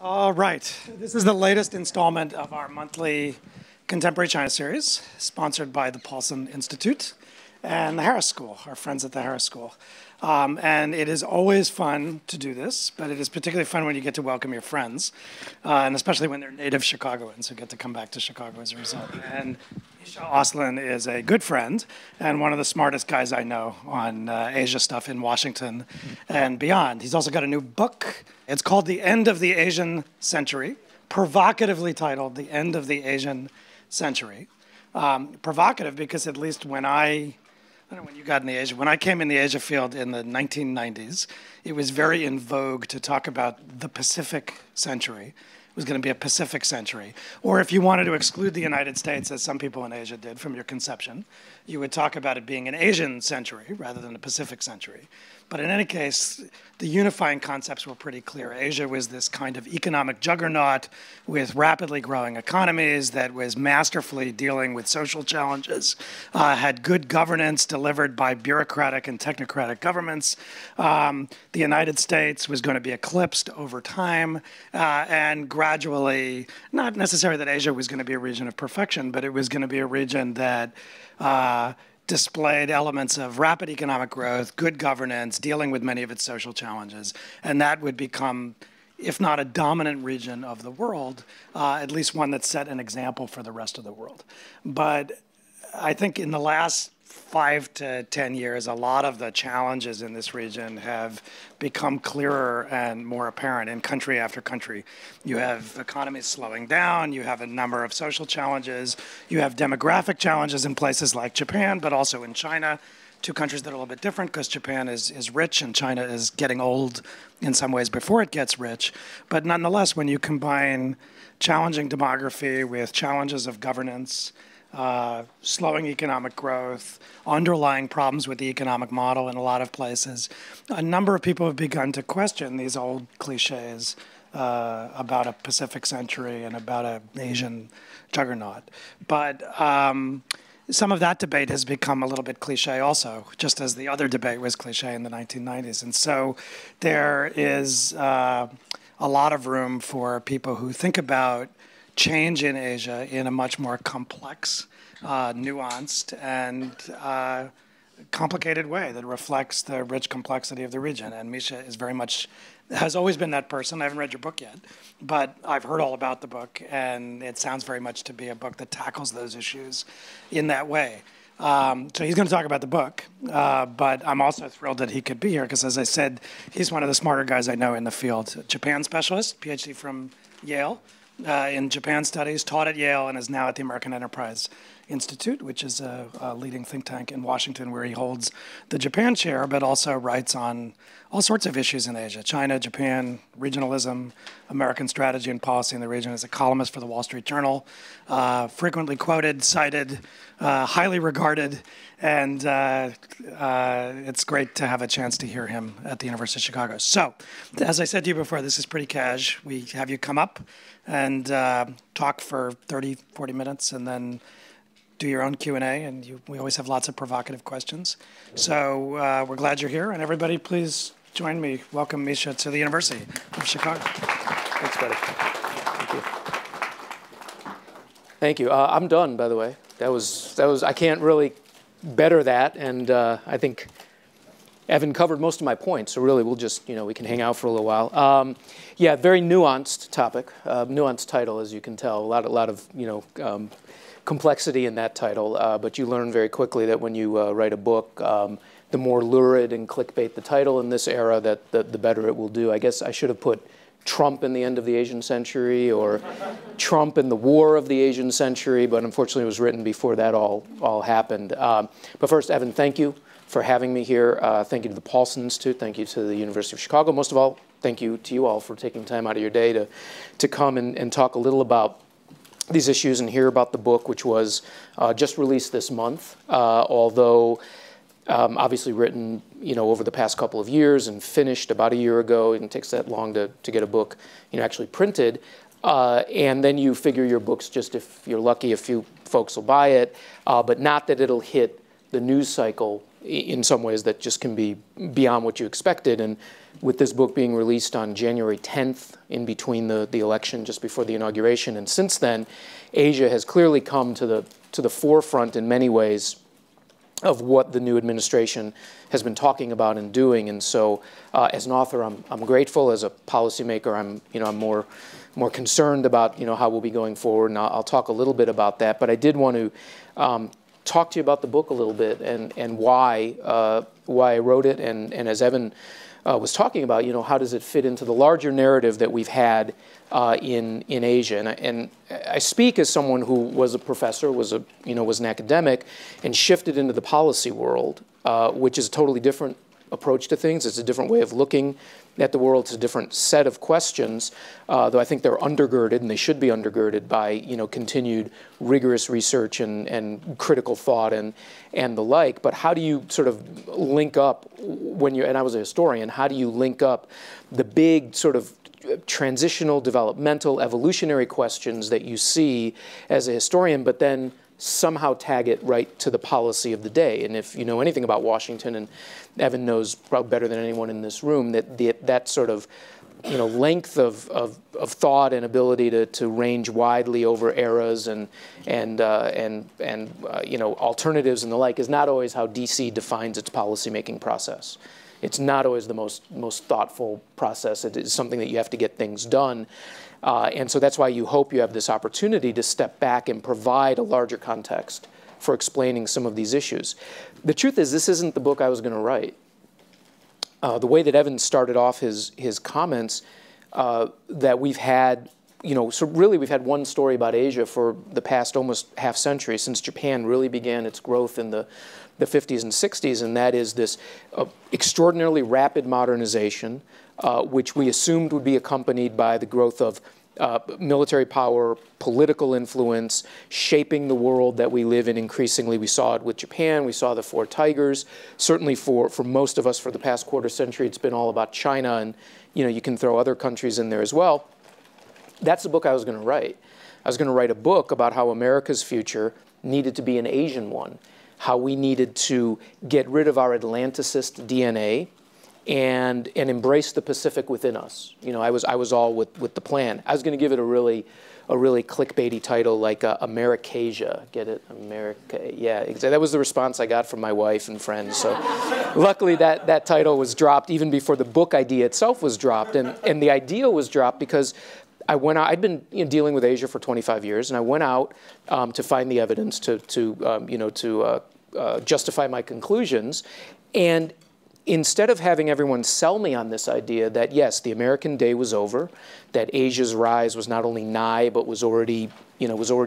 All right, this is the latest installment of our monthly Contemporary China series, sponsored by the Paulson Institute and the Harris School, our friends at the Harris School. And it is always fun to do this, but it is particularly fun when you get to welcome your friends, and especially when they're native Chicagoans who get to come back to Chicago as a result. And Michael Auslin is a good friend and one of the smartest guys I know on Asia stuff in Washington and beyond. He's also got a new book. It's called The End of the Asian Century, provocatively titled The End of the Asian Century. Provocative because at least when I don't know when you got in the Asia. When I came in the Asia field in the 1990s, it was very in vogue to talk about the Pacific century. It was going to be a Pacific century. Or if you wanted to exclude the United States, as some people in Asia did from your conception, you would talk about it being an Asian century rather than a Pacific century. But in any case, the unifying concepts were pretty clear. Asia was this kind of economic juggernaut with rapidly growing economies that was masterfully dealing with social challenges, had good governance delivered by bureaucratic and technocratic governments. The United States was going to be eclipsed over time, and gradually, not necessarily that Asia was going to be a region of perfection, but it was going to be a region that displayed elements of rapid economic growth, good governance, dealing with many of its social challenges. And that would become, if not a dominant region of the world, at least one that set an example for the rest of the world. But I think in the last 5 to 10 years, a lot of the challenges in this region have become clearer and more apparent in country after country. You have economies slowing down, you have a number of social challenges, you have demographic challenges in places like Japan, but also in China, two countries that are a little bit different because Japan is rich and China is getting old in some ways before it gets rich. But nonetheless, when you combine challenging demography with challenges of governance, slowing economic growth, underlying problems with the economic model in a lot of places, a number of people have begun to question these old cliches about a Pacific century and about an Asian juggernaut. But some of that debate has become a little bit cliche also, just as the other debate was cliche in the 1990s. And so there is a lot of room for people who think about change in Asia in a much more complex, nuanced, and complicated way that reflects the rich complexity of the region. And Misha is very much, has always been that person. I haven't read your book yet, but I've heard all about the book, and it sounds very much to be a book that tackles those issues in that way. So he's going to talk about the book, but I'm also thrilled that he could be here because, as I said, he's one of the smarter guys I know in the field. Japan specialist, PhD from Yale. In Japan studies, taught at Yale, and is now at the American Enterprise Institute, which is a leading think tank in Washington where he holds the Japan chair, but also writes on all sorts of issues in Asia, China, Japan, regionalism, American strategy and policy in the region. Is a columnist for the Wall Street Journal, frequently quoted, cited, highly regarded, and it's great to have a chance to hear him at the University of Chicago. So, as I said to you before, this is pretty cash. We have you come up and talk for 30, 40 minutes, and then do your own Q&A, and we always have lots of provocative questions. So we're glad you're here, and everybody please join me. Welcome Misha to the University of Chicago. Thanks, buddy. Thank you. Thank you. I'm done, by the way. That was. I can't really better that, and I think Evan covered most of my points, so really we'll just, we can hang out for a little while. Yeah, very nuanced topic, nuanced title, as you can tell. A lot of complexity in that title, but you learn very quickly that when you write a book, the more lurid and clickbait the title in this era, that the better it will do. I guess I should have put Trump in the End of the Asian Century or Trump in the War of the Asian Century, but unfortunately it was written before that all happened. But first, Evan, thank you for having me here. Thank you to the Paulson Institute. Thank you to the University of Chicago. Most of all, thank you to you all for taking time out of your day to come and talk a little about these issues and hear about the book, which was just released this month, although obviously written over the past couple of years and finished about a year ago. And it takes that long to get a book actually printed. And then you figure your book's just, if you're lucky, a few folks will buy it, but not that it'll hit the news cycle in some ways that just can be beyond what you expected. And with this book being released on January 10th, in between the election, just before the inauguration, and since then, Asia has clearly come to the forefront in many ways of what the new administration has been talking about and doing. And so, as an author, I'm grateful. As a policymaker, I'm more concerned about how we'll be going forward. And I'll talk a little bit about that. But I did want to talk to you about the book a little bit and why I wrote it. And as Evan was talking about, how does it fit into the larger narrative that we've had in Asia? And I speak as someone who was a professor, was an academic, and shifted into the policy world, which is a totally different approach to things. It's a different way of looking at the world. It's a different set of questions, though I think they're undergirded, and they should be undergirded by continued rigorous research and critical thought and the like. But how do you sort of link up when you, and I was a historian, how do you link up the big sort of transitional, developmental, evolutionary questions that you see as a historian, but then somehow tag it right to the policy of the day? And if you know anything about Washington, and Evan knows probably better than anyone in this room, that sort of length of thought and ability to range widely over eras and alternatives and the like is not always how DC defines its policymaking process. It's not always the most thoughtful process. It is something that you have to get things done. And so that's why you hope you have this opportunity to step back and provide a larger context for explaining some of these issues. The truth is, this isn't the book I was going to write. The way that Evan started off his comments, that we've had, so really we've had one story about Asia for the past almost half century, since Japan really began its growth in the 50s and 60s, and that is this extraordinarily rapid modernization, which we assumed would be accompanied by the growth of military power, political influence, shaping the world that we live in increasingly. We saw it with Japan. We saw the Four Tigers. Certainly for most of us, for the past quarter century, it's been all about China, and you can throw other countries in there as well. That's the book I was going to write. I was going to write a book about how America's future needed to be an Asian one, how we needed to get rid of our Atlanticist DNA and embrace the Pacific within us. I was all with the plan. I was going to give it a really clickbaity title, like Americasia. Get it? America. Yeah, exactly. That was the response I got from my wife and friends. So luckily that title was dropped even before the book idea itself was dropped. And the idea was dropped because I went out. I'd been dealing with Asia for 25 years, and I went out to find the evidence to justify my conclusions. And instead of having everyone sell me on this idea that, yes, the American day was over, that Asia's rise was not only nigh, but was already,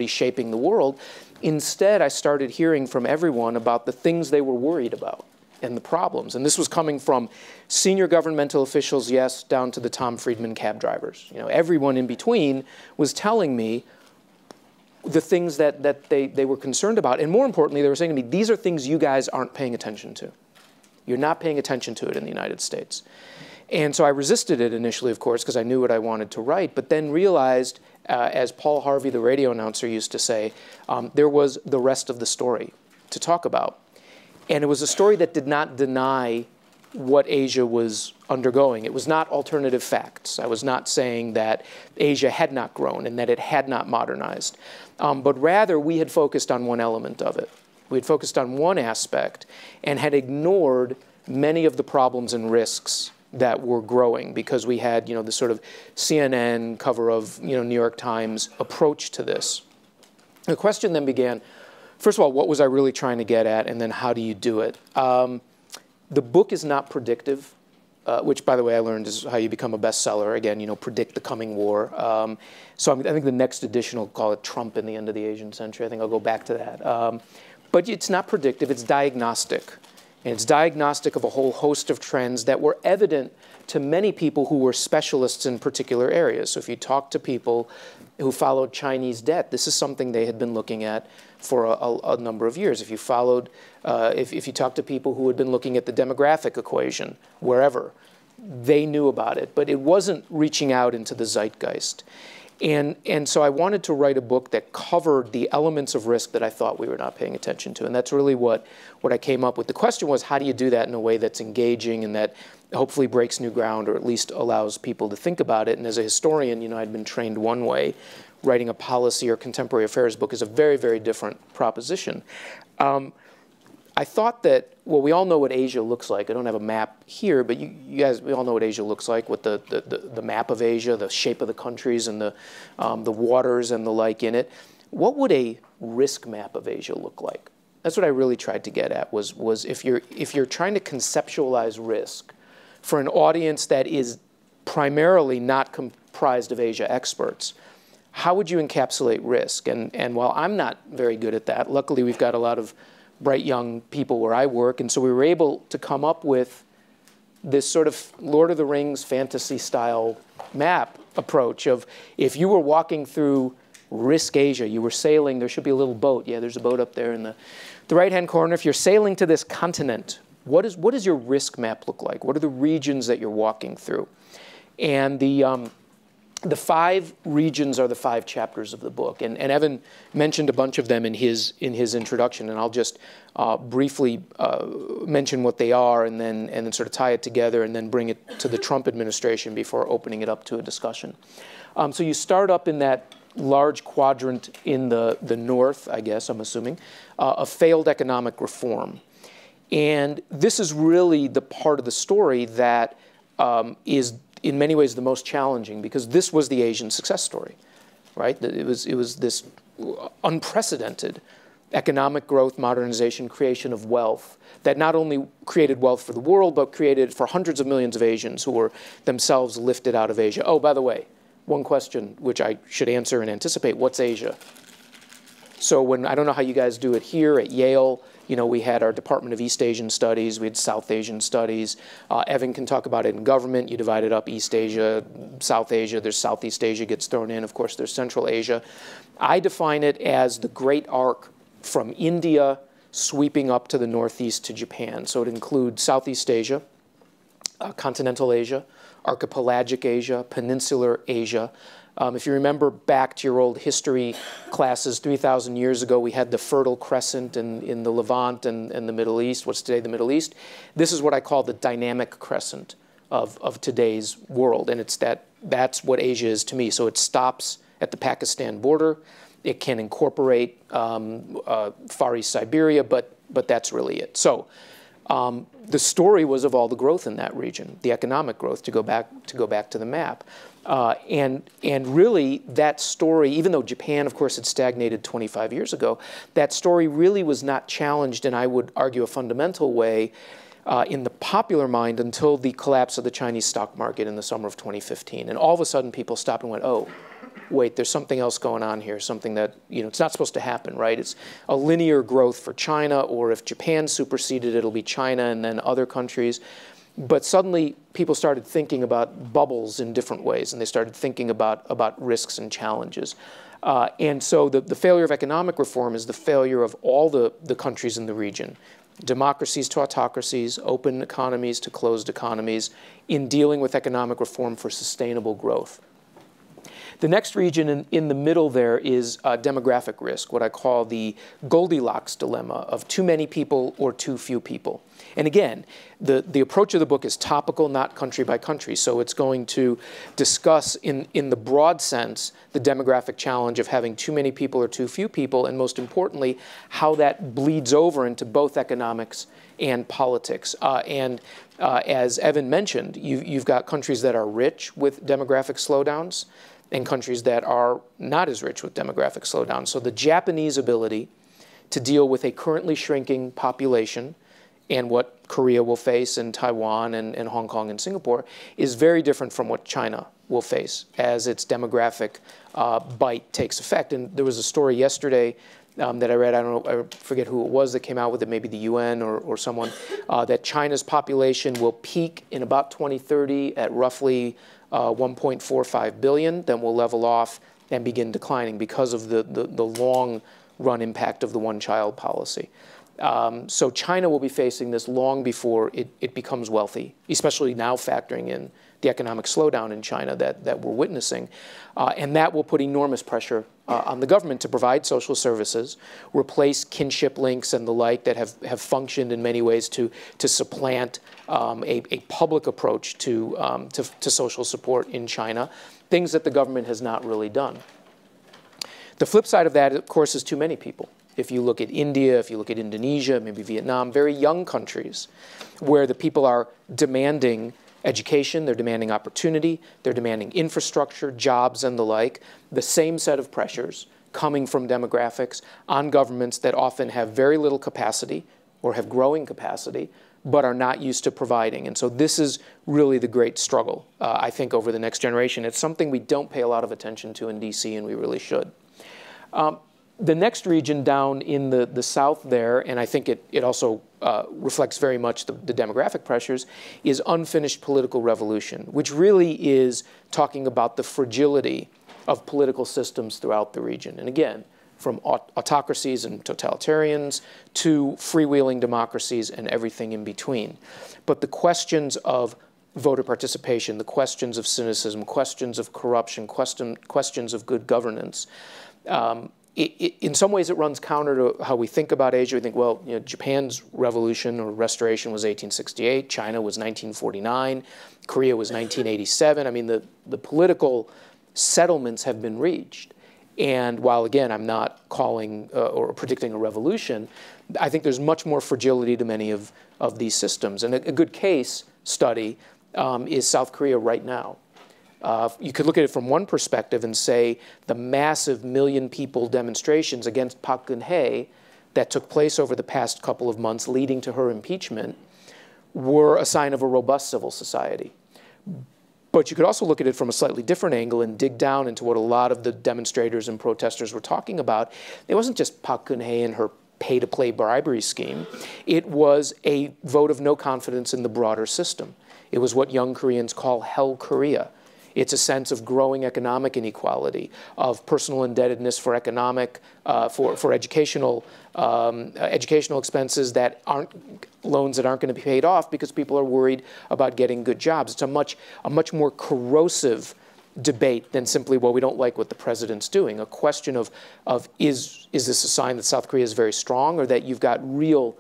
shaping the world, instead I started hearing from everyone about the things they were worried about and the problems. And this was coming from senior governmental officials, yes, down to the Tom Friedman cab drivers. Everyone in between was telling me the things that they were concerned about. And more importantly, they were saying to me, these are things you guys aren't paying attention to. You're not paying attention to it in the United States. And so I resisted it initially, of course, because I knew what I wanted to write, but then realized, as Paul Harvey, the radio announcer, used to say, there was the rest of the story to talk about. And it was a story that did not deny what Asia was undergoing. It was not alternative facts. I was not saying that Asia had not grown and that it had not modernized, but rather we had focused on one element of it. We had focused on one aspect and had ignored many of the problems and risks that were growing, because we had, the sort of CNN cover of, New York Times approach to this. The question then began, first of all, what was I really trying to get at, and then how do you do it? The book is not predictive, which, by the way, I learned is how you become a bestseller. Again, predict the coming war. So I think the next edition will call it Trump in the End of the Asian Century. I think I'll go back to that. But it's not predictive, it's diagnostic. And it's diagnostic of a whole host of trends that were evident to many people who were specialists in particular areas. So if you talk to people who followed Chinese debt, this is something they had been looking at for a number of years. If you followed, if you talk to people who had been looking at the demographic equation, wherever, they knew about it. But it wasn't reaching out into the zeitgeist. And so I wanted to write a book that covered the elements of risk that I thought we were not paying attention to. And that's really what I came up with. The question was, how do you do that in a way that's engaging and that hopefully breaks new ground or at least allows people to think about it? And as a historian, you know, I'd been trained one way. Writing a policy or contemporary affairs book is a very, very different proposition. I thought that, well, we all know what Asia looks like. I don't have a map here, but you guys, we all know what Asia looks like, with the map of Asia, the shape of the countries, and the waters and the like in it. What would a risk map of Asia look like? That's what I really tried to get at, was if you're trying to conceptualize risk for an audience that is primarily not comprised of Asia experts, how would you encapsulate risk? And while I'm not very good at that, luckily we've got a lot of bright young people where I work, and so we were able to come up with this sort of Lord of the Rings fantasy-style map approach of, if you were walking through risk Asia, you were sailing, there should be a little boat. Yeah, there's a boat up there in the right-hand corner. If you're sailing to this continent, what does your risk map look like? What are the regions that you're walking through? And the five regions are the five chapters of the book, and Evan mentioned a bunch of them in his introduction, and I'll just briefly mention what they are, and then sort of tie it together, and then bring it to the Trump administration before opening it up to a discussion. So you start up in that large quadrant in the north, I guess I'm assuming, of failed economic reform, and this is really the part of the story that is, in many ways, the most challenging, because this was the Asian success story, right? It was this unprecedented economic growth, modernization, creation of wealth that not only created wealth for the world, but created for hundreds of millions of Asians who were themselves lifted out of Asia. Oh, by the way, one question which I should answer and anticipate: what's Asia? So when, I don't know how you guys do it here at Yale, you know, we had our Department of East Asian Studies, we had South Asian Studies. Evan can talk about it in government. You divide it up: East Asia, South Asia. There's Southeast Asia gets thrown in. Of course, there's Central Asia. I define it as the great arc from India sweeping up to the northeast to Japan. So it includes Southeast Asia, Continental Asia, Archipelagic Asia, Peninsular Asia. If you remember back to your old history classes, 3,000 years ago, we had the Fertile Crescent in the Levant and the Middle East, what's today the Middle East. This is what I call the dynamic crescent of today's world, and it's that's what Asia is to me. So it stops at the Pakistan border. It can incorporate Far East Siberia, but that's really it. So the story was of all the growth in that region, the economic growth, to go back to the map. And really, that story, even though Japan, of course, had stagnated 25 years ago, that story really was not challenged in, I would argue, a fundamental way in the popular mind until the collapse of the Chinese stock market in the summer of 2015. And all of a sudden, people stopped and went, oh, wait, there's something else going on here, something that, you know, it's not supposed to happen, right? It's a linear growth for China, or if Japan superseded, it'll be China and then other countries. But suddenly, people started thinking about bubbles in different ways, and they started thinking about risks and challenges. And so the failure of economic reform is the failure of all the countries in the region, democracies to autocracies, open economies to closed economies, in dealing with economic reform for sustainable growth. The next region in the middle there is demographic risk, what I call the Goldilocks dilemma of too many people or too few people. And again, the approach of the book is topical, not country by country. So it's going to discuss, in the broad sense, the demographic challenge of having too many people or too few people, and most importantly, how that bleeds over into both economics and politics. As Evan mentioned, you've got countries that are rich with demographic slowdowns and countries that are not as rich with demographic slowdowns. So the Japanese ability to deal with a currently shrinking population, and what Korea will face, and Taiwan, and Hong Kong, and Singapore, is very different from what China will face as its demographic bite takes effect. And there was a story yesterday that I read, I don't know, I forget who it was that came out with it, maybe the UN or someone, that China's population will peak in about 2030 at roughly 1.45 billion, then will level off and begin declining because of the long-run impact of the one-child policy. So China will be facing this long before it becomes wealthy, especially now factoring in the economic slowdown in China that we're witnessing. And that will put enormous pressure on the government to provide social services, replace kinship links and the like that have functioned in many ways to supplant a public approach to social support in China, things that the government has not really done. The flip side of that, of course, is too many people. If you look at India, if you look at Indonesia, maybe Vietnam, very young countries where the people are demanding education, they're demanding opportunity, they're demanding infrastructure, jobs, and the like, the same set of pressures coming from demographics on governments that often have very little capacity or have growing capacity, but are not used to providing. And so this is really the great struggle, I think, over the next generation. It's something we don't pay a lot of attention to in D.C., and we really should. The next region down in the south there, and I think it also reflects very much the demographic pressures, is unfinished political revolution, which really is talking about the fragility of political systems throughout the region. And again, from autocracies and totalitarians to freewheeling democracies and everything in between. But the questions of voter participation, the questions of cynicism, questions of corruption, questions of good governance, in some ways, it runs counter to how we think about Asia. We think, well, you know, Japan's revolution or restoration was 1868. China was 1949. Korea was 1987. I mean, the political settlements have been reached. And while, again, I'm not calling or predicting a revolution, I think there's much more fragility to many of these systems. And a good case study is South Korea right now. You could look at it from one perspective and say the massive million-people demonstrations against Park Geun-hye that took place over the past couple of months leading to her impeachment were a sign of a robust civil society. But you could also look at it from a slightly different angle and dig down into what a lot of the demonstrators and protesters were talking about. It wasn't just Park Geun-hye and her pay-to-play bribery scheme. It was a vote of no confidence in the broader system. It was what young Koreans call Hell Korea. It's a sense of growing economic inequality, of personal indebtedness for economic, for educational, educational expenses that aren't loans that aren't going to be paid off because people are worried about getting good jobs. It's a much more corrosive debate than simply, well, we don't like what the president's doing. A question of is this a sign that South Korea is very strong or that you've got real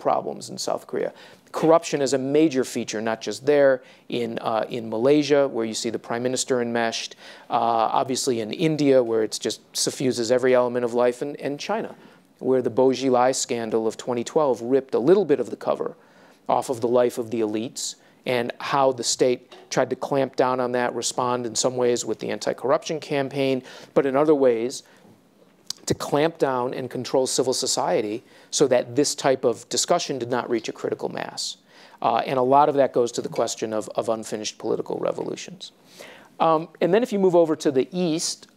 problems in South Korea? Corruption is a major feature, not just there, in Malaysia, where you see the prime minister enmeshed, obviously in India, where it just suffuses every element of life, and China, where the Bo Xilai scandal of 2012 ripped a little bit of the cover off of the life of the elites and how the state tried to clamp down on that, respond in some ways with the anti-corruption campaign, but in other ways, to clamp down and control civil society so that this type of discussion did not reach a critical mass. And a lot of that goes to the question of unfinished political revolutions. And then if you move over to the east,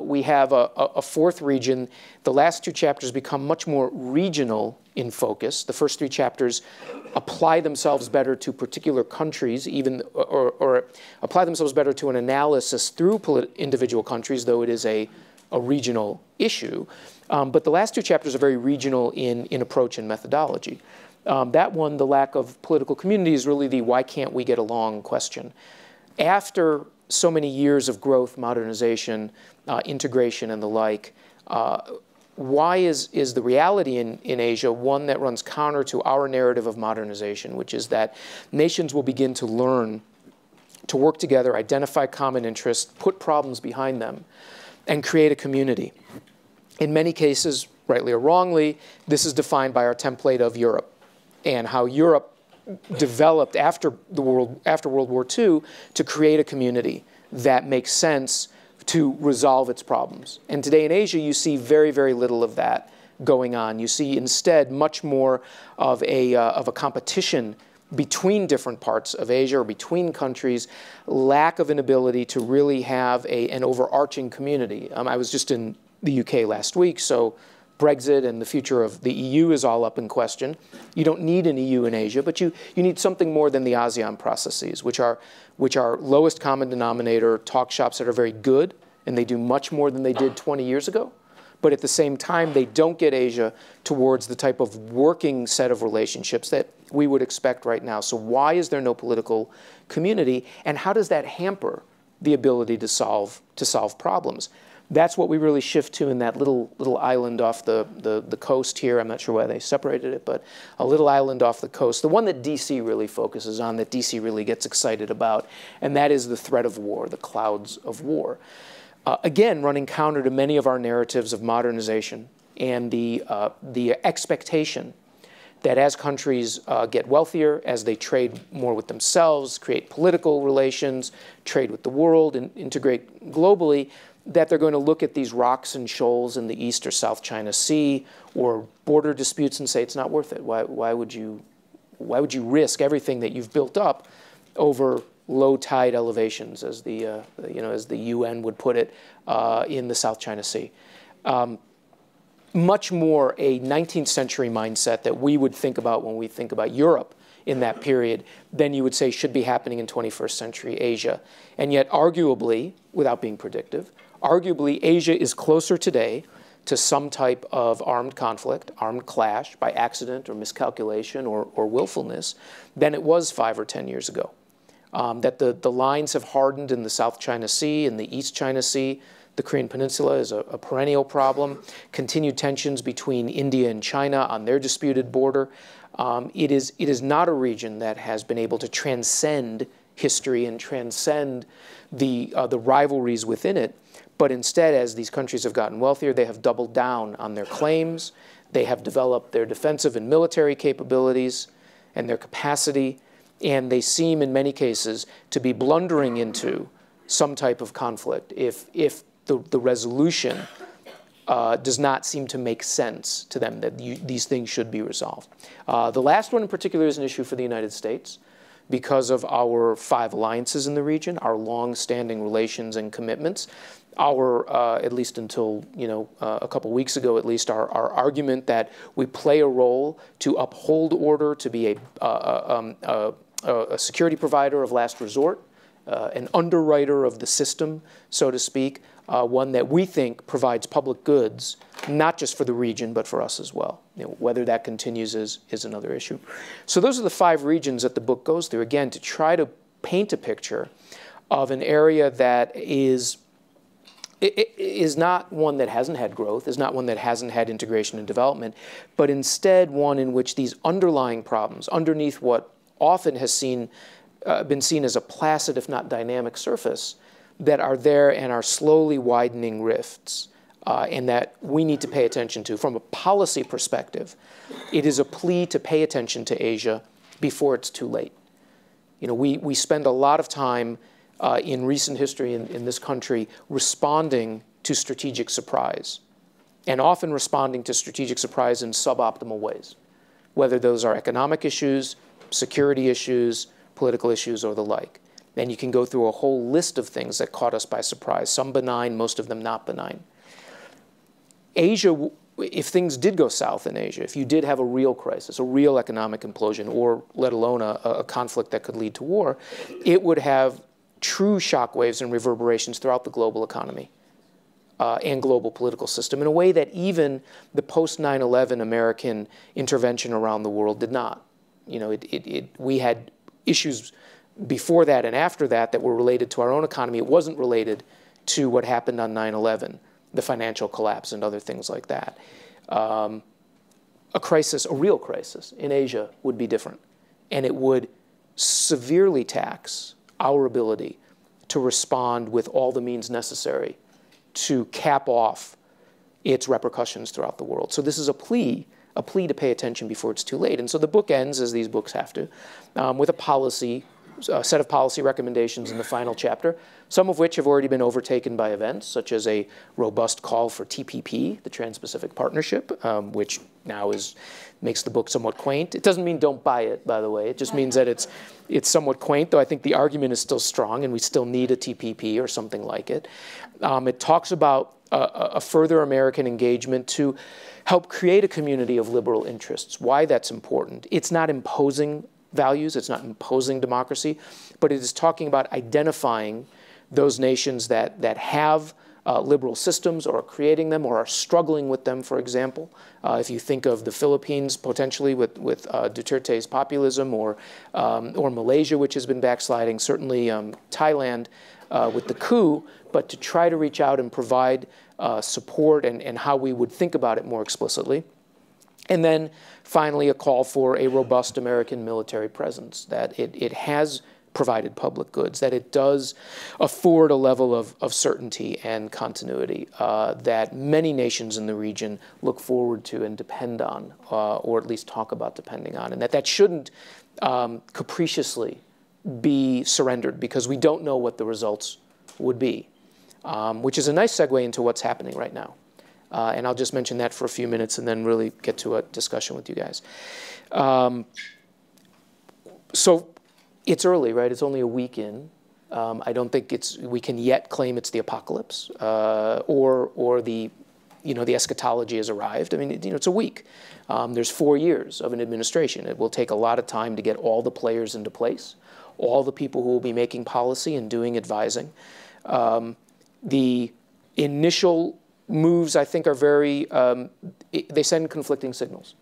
we have a fourth region. The last two chapters become much more regional in focus. The first three chapters apply themselves better to particular countries, even or apply themselves better to an analysis through individual countries, though it is a regional issue. But the last two chapters are very regional in approach and methodology. That one, the lack of political community, is really the why can't we get along question. After so many years of growth, modernization, integration, and the like, why is the reality in Asia one that runs counter to our narrative of modernization, which is that nations will begin to learn to work together, identify common interests, put problems behind them, and create a community. In many cases, rightly or wrongly, this is defined by our template of Europe and how Europe developed after World War II to create a community that makes sense to resolve its problems. And today in Asia, you see very, very little of that going on. You see instead much more of a competition between different parts of Asia or between countries, lack of an ability to really have an overarching community. I was just in the UK last week, so Brexit and the future of the EU is all up in question. You don't need an EU in Asia, but you need something more than the ASEAN processes, which are lowest common denominator talk shops that are very good, and they do much more than they did 20 years ago. but at the same time, they don't get Asia towards the type of working set of relationships that we would expect right now. So why is there no political community, and how does that hamper the ability to solve problems? That's what we really shift to in that little island off the coast here. I'm not sure why they separated it, but a little island off the coast, the one that DC really focuses on, that DC really gets excited about, and that is the threat of war, the clouds of war. Again, running counter to many of our narratives of modernization and the expectation that as countries get wealthier, as they trade more with themselves, create political relations, trade with the world, and integrate globally, that they're going to look at these rocks and shoals in the East or South China Sea or border disputes and say it's not worth it. Why would you risk everything that you've built up over low tide elevations, as the as the UN would put it, in the South China Sea? Much more a 19th century mindset that we would think about when we think about Europe in that period than you would say should be happening in 21st century Asia. And yet, arguably, without being predictive, arguably, Asia is closer today to some type of armed conflict, armed clash by accident or miscalculation or willfulness than it was 5 or 10 years ago. That the lines have hardened in the South China Sea, in the East China Sea. The Korean Peninsula is a perennial problem. Continued tensions between India and China on their disputed border. It is not a region that has been able to transcend history and transcend the rivalries within it, but instead, as these countries have gotten wealthier, they have doubled down on their claims. They have developed their defensive and military capabilities and their capacity, and they seem, in many cases, to be blundering into some type of conflict if the resolution does not seem to make sense to them, that these things should be resolved. The last one in particular is an issue for the United States because of our 5 alliances in the region, our long-standing relations and commitments, our, at least until a couple weeks ago at least, our argument that we play a role to uphold order, to be a security provider of last resort, an underwriter of the system, so to speak, one that we think provides public goods, not just for the region, but for us as well. Whether that continues is another issue. So those are the 5 regions that the book goes through, again, to try to paint a picture of an area that is not one that hasn't had growth, is not one that hasn't had integration and development, but instead one in which these underlying problems, underneath what often has been seen as a placid, if not dynamic surface, that are there and are slowly widening rifts, and that we need to pay attention to. From a policy perspective, it is a plea to pay attention to Asia before it's too late. We spend a lot of time in recent history in this country responding to strategic surprise, and often responding to strategic surprise in suboptimal ways, whether those are economic issues, security issues, political issues, or the like. And you can go through a whole list of things that caught us by surprise, some benign, most of them not benign. Asia, if things did go south in Asia, if you did have a real crisis, a real economic implosion, or let alone a conflict that could lead to war, it would have true shockwaves and reverberations throughout the global economy and global political system in a way that even the post-9/11 American intervention around the world did not. We had issues before that and after that that were related to our own economy. It wasn't related to what happened on 9/11, the financial collapse and other things like that. A crisis, a real crisis in Asia would be different, and it would severely tax our ability to respond with all the means necessary to cap off its repercussions throughout the world. So this is a plea to pay attention before it's too late. And so the book ends, as these books have to, with a set of policy recommendations in the final chapter, some of which have already been overtaken by events, such as a robust call for TPP, the Trans-Pacific Partnership, which now makes the book somewhat quaint. It doesn't mean don't buy it, by the way. It just means that it's somewhat quaint, though I think the argument is still strong, and we still need a TPP or something like it. It talks about a further American engagement to help create a community of liberal interests, why that's important. It's not imposing values, it's not imposing democracy, but it is talking about identifying those nations that have liberal systems or are creating them or are struggling with them, for example. If you think of the Philippines potentially with Duterte's populism, or Malaysia, which has been backsliding, certainly Thailand with the coup, but to try to reach out and provide support and how we would think about it more explicitly. And then finally, a call for a robust American military presence, that it has provided public goods, that it does afford a level of certainty and continuity that many nations in the region look forward to and depend on, or at least talk about depending on, and that shouldn't capriciously be surrendered because we don't know what the results would be, which is a nice segue into what's happening right now. And I'll just mention that for a few minutes and then really get to a discussion with you guys. So it's early, right? It's only a week in. I don't think we can yet claim it's the apocalypse or the, the eschatology has arrived. I mean, it's a week. There's 4 years of an administration. It will take a lot of time to get all the players into place, all the people who will be making policy and doing advising. The initial moves, I think, are very, they send conflicting signals.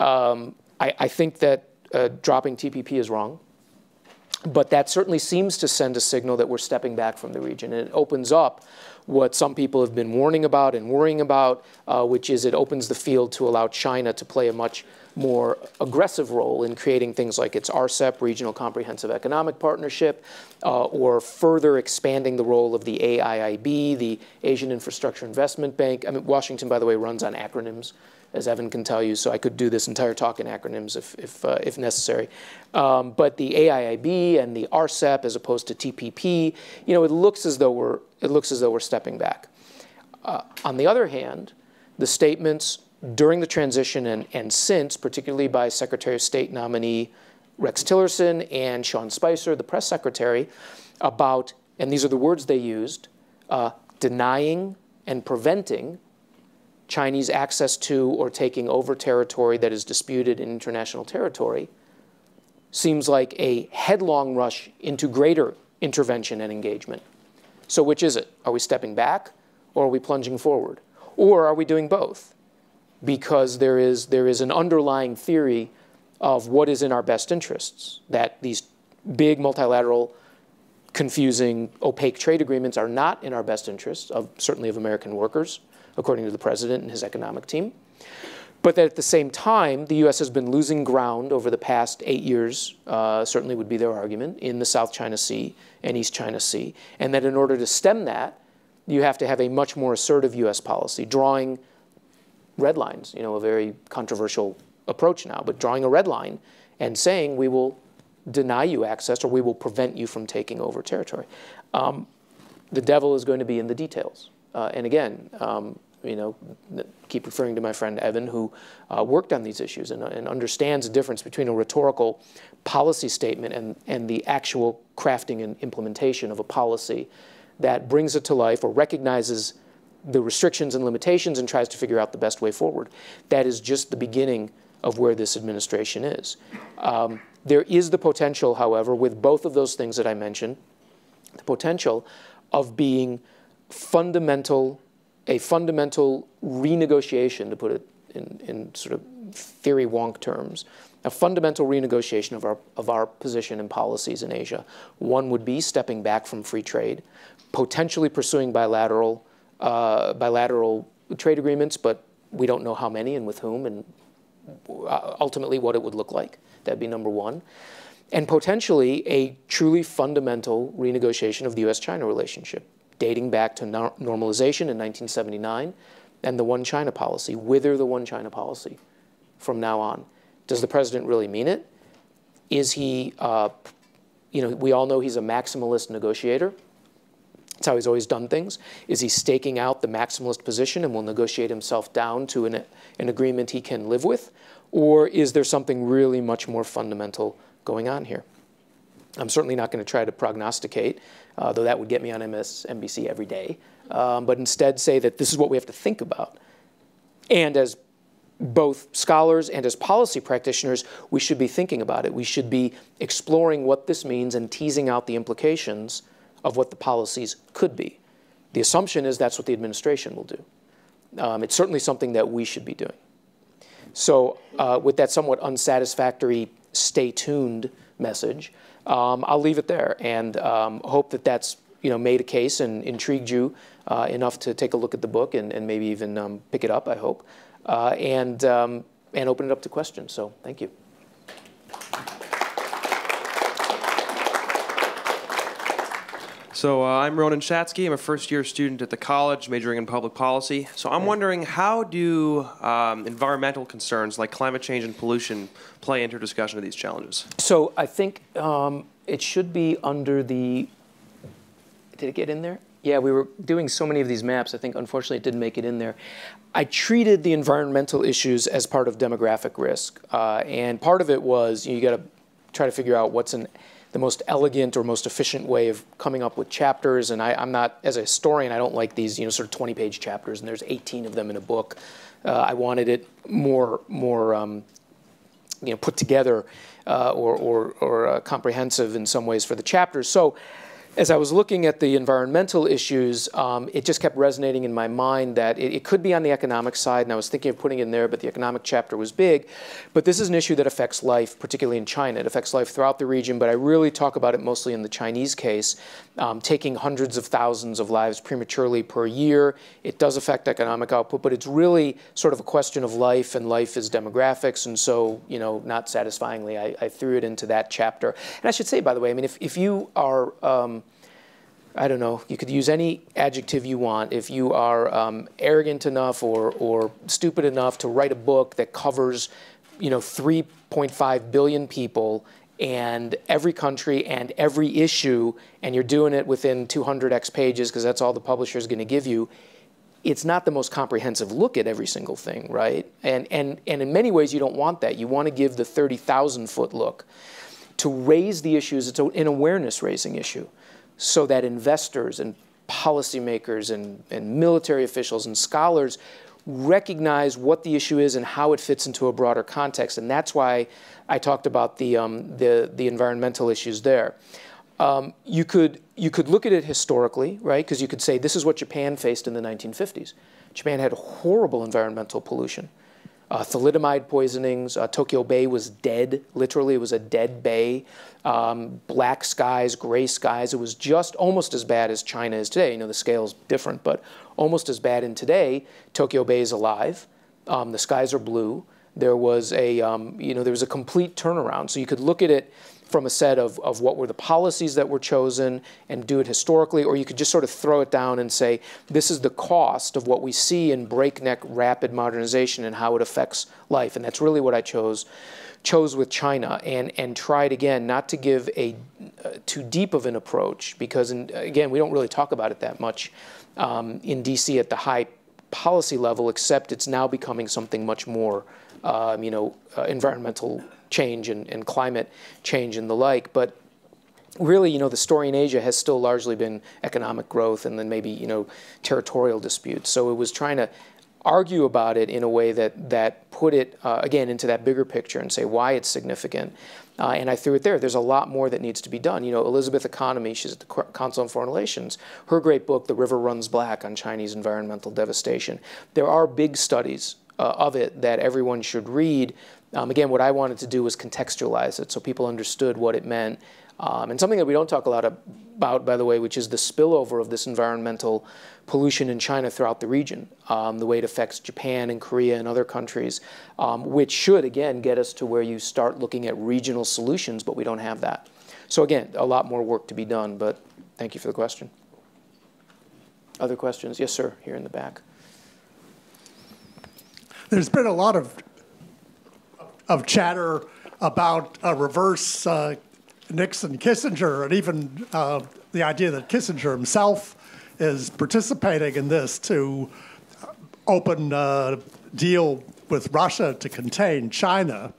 I think that dropping TPP is wrong. But that certainly seems to send a signal that we're stepping back from the region. And it opens up what some people have been warning about and worrying about, which is it opens the field to allow China to play a much more aggressive role in creating things like its RCEP, Regional Comprehensive Economic Partnership, or further expanding the role of the AIIB, the Asian Infrastructure Investment Bank. I mean, Washington, by the way, runs on acronyms, as Evan can tell you, so I could do this entire talk in acronyms if necessary. But the AIIB and the RCEP, as opposed to TPP, it looks as though we're stepping back. On the other hand, the statements during the transition and since, particularly by Secretary of State nominee Rex Tillerson and Sean Spicer, the press secretary, about, and these are the words they used, denying and preventing Chinese access to or taking over territory that is disputed in international territory, seems like a headlong rush into greater intervention and engagement. So which is it? Are we stepping back or are we plunging forward? Or are we doing both? Because there is an underlying theory of what is in our best interests, that these big multilateral, confusing, opaque trade agreements are not in our best interests, certainly of American workers, according to the president and his economic team. But that at the same time, the US has been losing ground over the past 8 years, certainly would be their argument, in the South China Sea and East China Sea. And that in order to stem that, you have to have a much more assertive US policy, drawing red lines, a very controversial approach now, but drawing a red line and saying we will deny you access or we will prevent you from taking over territory. The devil is going to be in the details. And again, keep referring to my friend Evan, who worked on these issues and understands the difference between a rhetorical policy statement and the actual crafting and implementation of a policy that brings it to life or recognizes the restrictions and limitations and tries to figure out the best way forward. That is just the beginning of where this administration is. There is the potential, however, with both of those things that I mentioned, the potential of being a fundamental renegotiation, to put it in sort of theory wonk terms, a fundamental renegotiation of our position and policies in Asia. One would be stepping back from free trade, potentially pursuing bilateral trade agreements, but we don't know how many and with whom and ultimately what it would look like. That'd be number one. And potentially a truly fundamental renegotiation of the US-China relationship, dating back to normalization in 1979 and the One China policy. Wither the One China policy from now on? Does the president really mean it? Is he, we all know he's a maximalist negotiator. That's how he's always done things. Is he staking out the maximalist position and will negotiate himself down to an agreement he can live with? Or is there something really much more fundamental going on here? I'm certainly not going to try to prognosticate, though that would get me on MSNBC every day, but instead say that this is what we have to think about. And as both scholars and as policy practitioners, we should be thinking about it. We should be exploring what this means and teasing out the implications of what the policies could be. The assumption is that's what the administration will do. It's certainly something that we should be doing. So with that somewhat unsatisfactory stay tuned message, I'll leave it there and hope that that's made a case and intrigued you enough to take a look at the book and maybe even pick it up, I hope, and open it up to questions. So thank you. So I'm Ronan Shatsky. I'm a first-year student at the college, majoring in public policy. So I'm wondering, how do environmental concerns like climate change and pollution play into discussion of these challenges? So I think it should be under the, did it get in there? Yeah, we were doing so many of these maps. I think, unfortunately, it didn't make it in there. I treated the environmental issues as part of demographic risk. And part of it was you got to try to figure out what's an the most elegant or most efficient way of coming up with chapters. And I'm not, as a historian, I don't like these sort of 20-page chapters, and there's 18 of them in a book. I wanted it more put together or comprehensive in some ways for the chapters. So as I was looking at the environmental issues, it just kept resonating in my mind that it could be on the economic side, and I was thinking of putting it in there, but the economic chapter was big. But this is an issue that affects life, particularly in China. It affects life throughout the region, but I really talk about it mostly in the Chinese case, taking hundreds of thousands of lives prematurely per year. It does affect economic output, but it's really sort of a question of life, and life is demographics. And so, not satisfyingly, I threw it into that chapter. And I should say, by the way, I mean, if you are, I don't know, you could use any adjective you want. If you are arrogant enough or stupid enough to write a book that covers 3.5 billion people and every country and every issue, and you're doing it within 200x pages because that's all the publisher is going to give you, it's not the most comprehensive look at every single thing, right? And in many ways, you don't want that. You want to give the 30,000-foot look to raise the issues. It's an awareness-raising issue, so that investors and policymakers and military officials and scholars recognize what the issue is and how it fits into a broader context. And that's why I talked about the environmental issues there. You could look at it historically, right? Because you could say, this is what Japan faced in the 1950s. Japan had horrible environmental pollution. Thalidomide poisonings. Tokyo Bay was dead, literally. It was a dead bay. Black skies, gray skies. It was just almost as bad as China is today. The scale's different, but almost as bad. And today, Tokyo Bay is alive. The skies are blue. There was a, there was a complete turnaround. So you could look at it from a set of what were the policies that were chosen and do it historically, or you could just sort of throw it down and say, this is the cost of what we see in breakneck rapid modernization and how it affects life. And that's really what I chose with China and tried, again, not to give a too deep of an approach because, again, we don't really talk about it that much in DC at the high policy level, except it's now becoming something much more, environmental change and climate change and the like. But really, the story in Asia has still largely been economic growth and then maybe, territorial disputes. So it was trying to argue about it in a way that put it, again, into that bigger picture and say why it's significant. And I threw it there. There's a lot more that needs to be done. Elizabeth Economy, she's at the Council on Foreign Relations. Her great book, The River Runs Black, on Chinese environmental devastation. There are big studies of it that everyone should read. Again, what I wanted to do was contextualize it so people understood what it meant. And something that we don't talk a lot about, by the way, which is the spillover of this environmental pollution in China throughout the region, the way it affects Japan and Korea and other countries, which should, again, get us to where you start looking at regional solutions, but we don't have that. So again, a lot more work to be done, but thank you for the question. Other questions? Yes, sir, here in the back. There's been a lot of chatter about a reverse Nixon-Kissinger, and even the idea that Kissinger himself is participating in this to open a deal with Russia to contain China.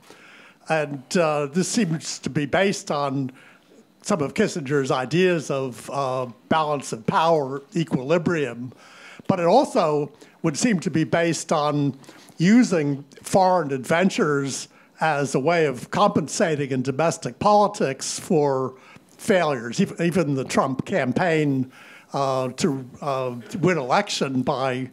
And this seems to be based on some of Kissinger's ideas of balance of power, equilibrium. But it also would seem to be based on using foreign adventures as a way of compensating in domestic politics for failures, even the Trump campaign to win election by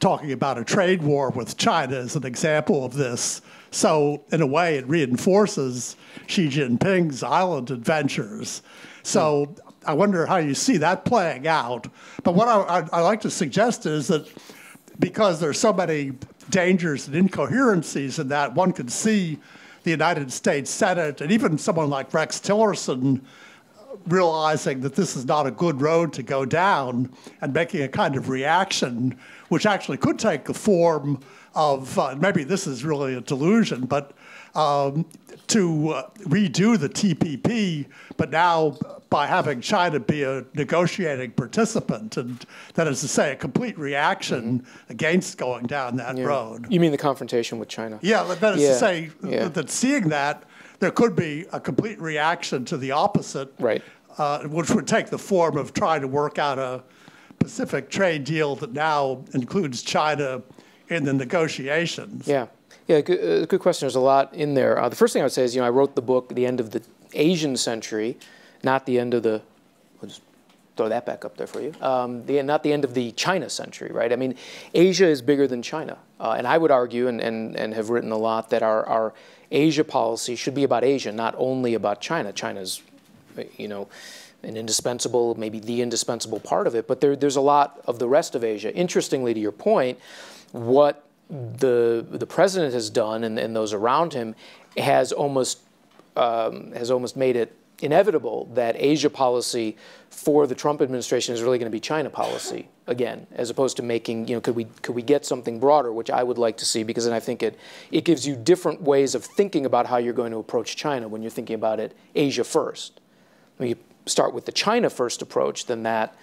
talking about a trade war with China is an example of this. So in a way, it reinforces Xi Jinping's island adventures. So I wonder how you see that playing out. But what I like to suggest is that because there's so many dangers and incoherencies in that, one could see the United States Senate and even someone like Rex Tillerson realizing that this is not a good road to go down and making a kind of reaction, which actually could take the form of, maybe this is really a delusion, but to redo the TPP, but now by having China be a negotiating participant, and that is to say a complete reaction against going down that road. You mean the confrontation with China? Yeah, that is to say that seeing that, there could be a complete reaction to the opposite, which would take the form of trying to work out a Pacific trade deal that now includes China in the negotiations. Yeah, good question. There's a lot in there. The first thing I would say is, I wrote the book, The End of the Asian Century, not the end of the, we'll just throw that back up there for you, not the end of the China century, right? I mean, Asia is bigger than China. And I would argue, and have written a lot, that our Asia policy should be about Asia, not only about China. China's, an indispensable, maybe the indispensable part of it, but there's a lot of the rest of Asia. Interestingly, to your point, what the president has done and those around him has almost made it inevitable that Asia policy for the Trump administration is really going to be China policy again, as opposed to making, could we get something broader, which I would like to see, because then I think it gives you different ways of thinking about how you're going to approach China when you're thinking about it Asia first. When you start with the China first approach, then that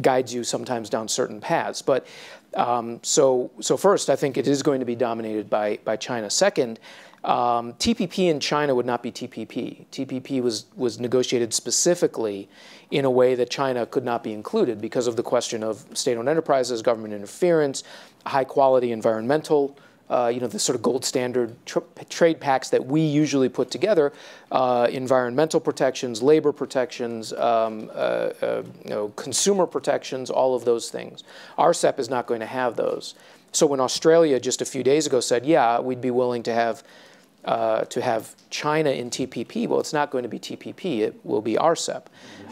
guides you sometimes down certain paths. But so first, I think it is going to be dominated by China. Second, TPP in China would not be TPP. TPP was negotiated specifically in a way that China could not be included because of the question of state-owned enterprises, government interference, high-quality environmental, the sort of gold standard trade pacts that we usually put together, environmental protections, labor protections, consumer protections, all of those things. RCEP is not going to have those. So when Australia just a few days ago said, yeah, we'd be willing to have China in TPP, well, it's not going to be TPP. It will be RCEP.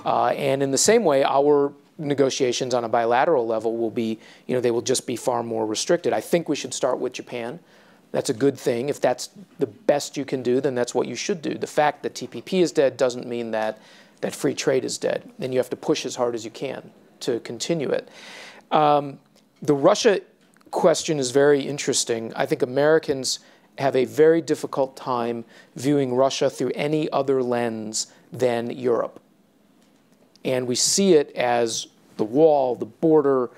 And in the same way, our negotiations on a bilateral level will be, they will just be far more restricted. I think we should start with Japan. That's a good thing. If that's the best you can do, then that's what you should do. The fact that TPP is dead doesn't mean that free trade is dead. Then you have to push as hard as you can to continue it. The Russia question is very interesting. I think Americans have a very difficult time viewing Russia through any other lens than Europe. And we see it as the wall, the border,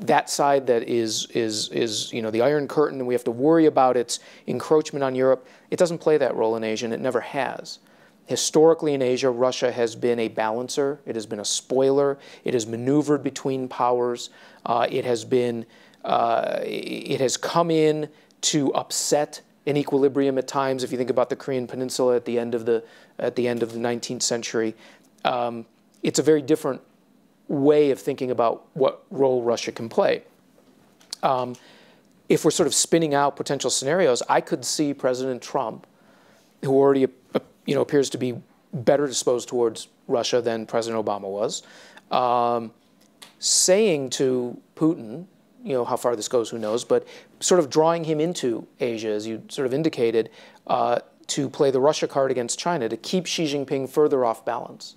that side that is the Iron Curtain, and we have to worry about its encroachment on Europe. It doesn't play that role in Asia, and it never has. Historically in Asia, Russia has been a balancer. It has been a spoiler. It has maneuvered between powers. It has come in to upset an equilibrium at times. If you think about the Korean Peninsula at the end of the 19th century, it's a very different way of thinking about what role Russia can play. If we're sort of spinning out potential scenarios, I could see President Trump, who already appears to be better disposed towards Russia than President Obama was, saying to Putin, how far this goes, who knows, but sort of drawing him into Asia, as you sort of indicated, to play the Russia card against China, to keep Xi Jinping further off balance.